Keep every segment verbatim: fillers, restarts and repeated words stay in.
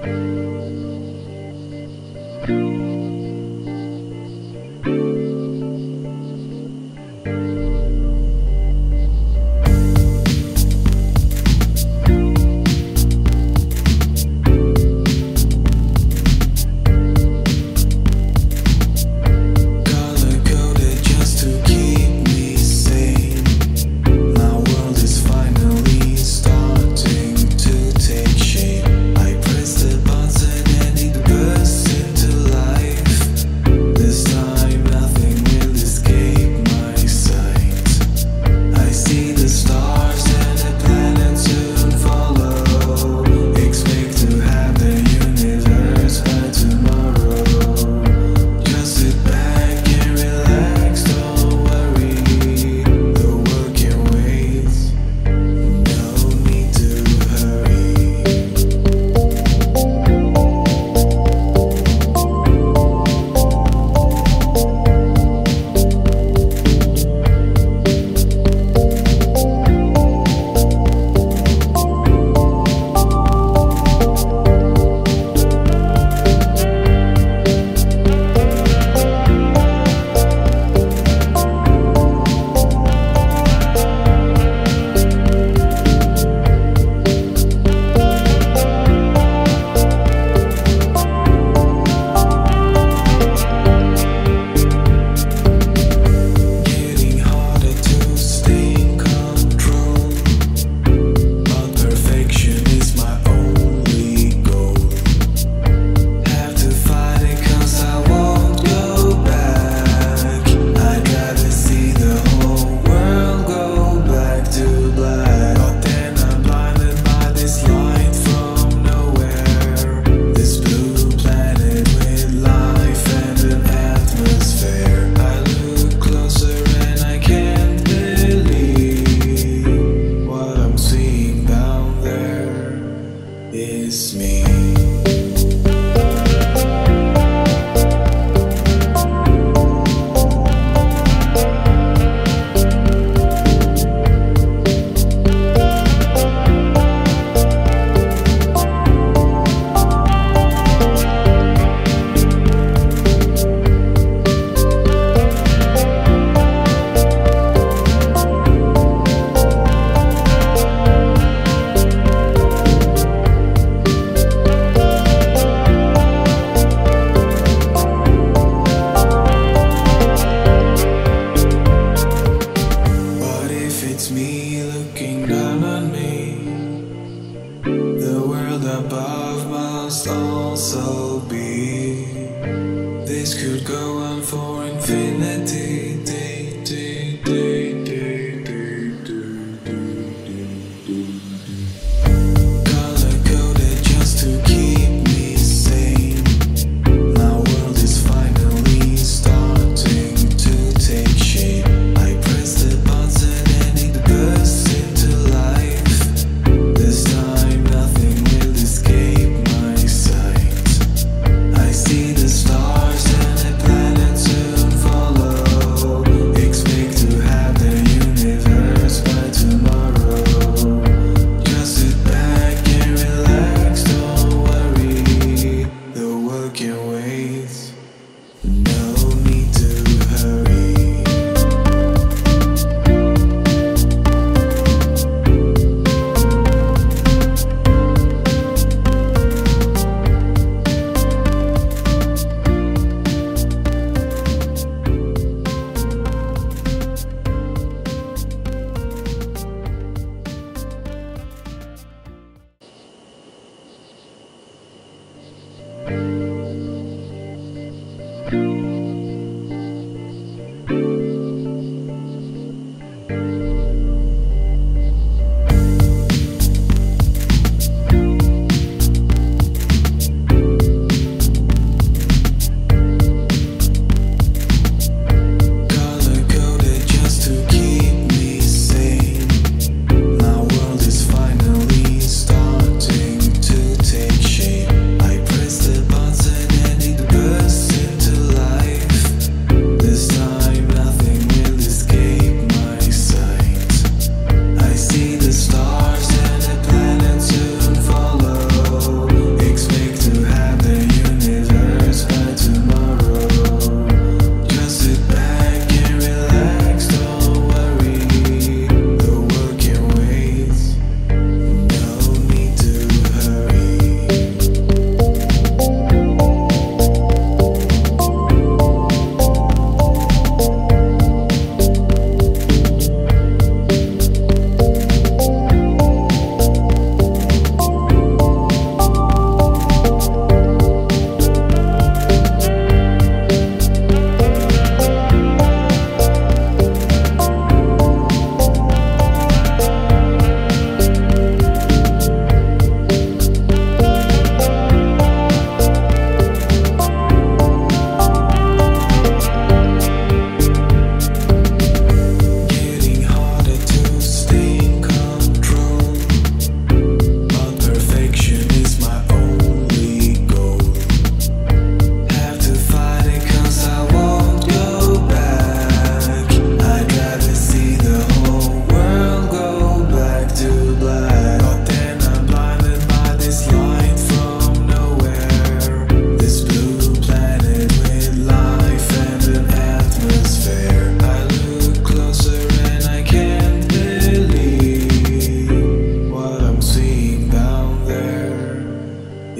Sunset.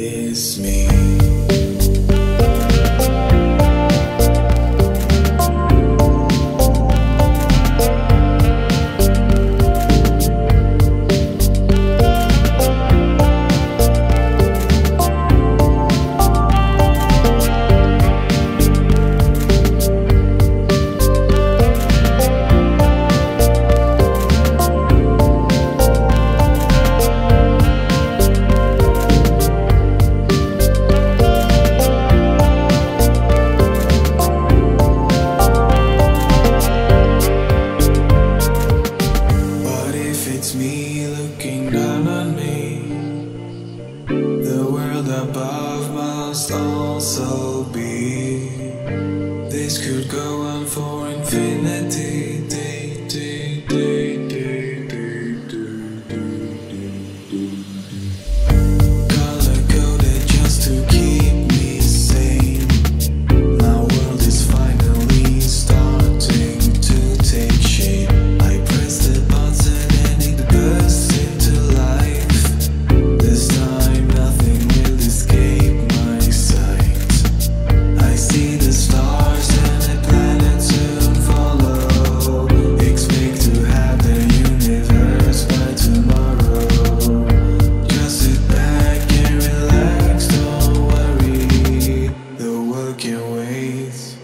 It's me. It's me looking down on me. The world above must also be. This could go on for infinity. Color coded just to keep me sane. My world is finally starting to take shape. I press the button. Can't wait.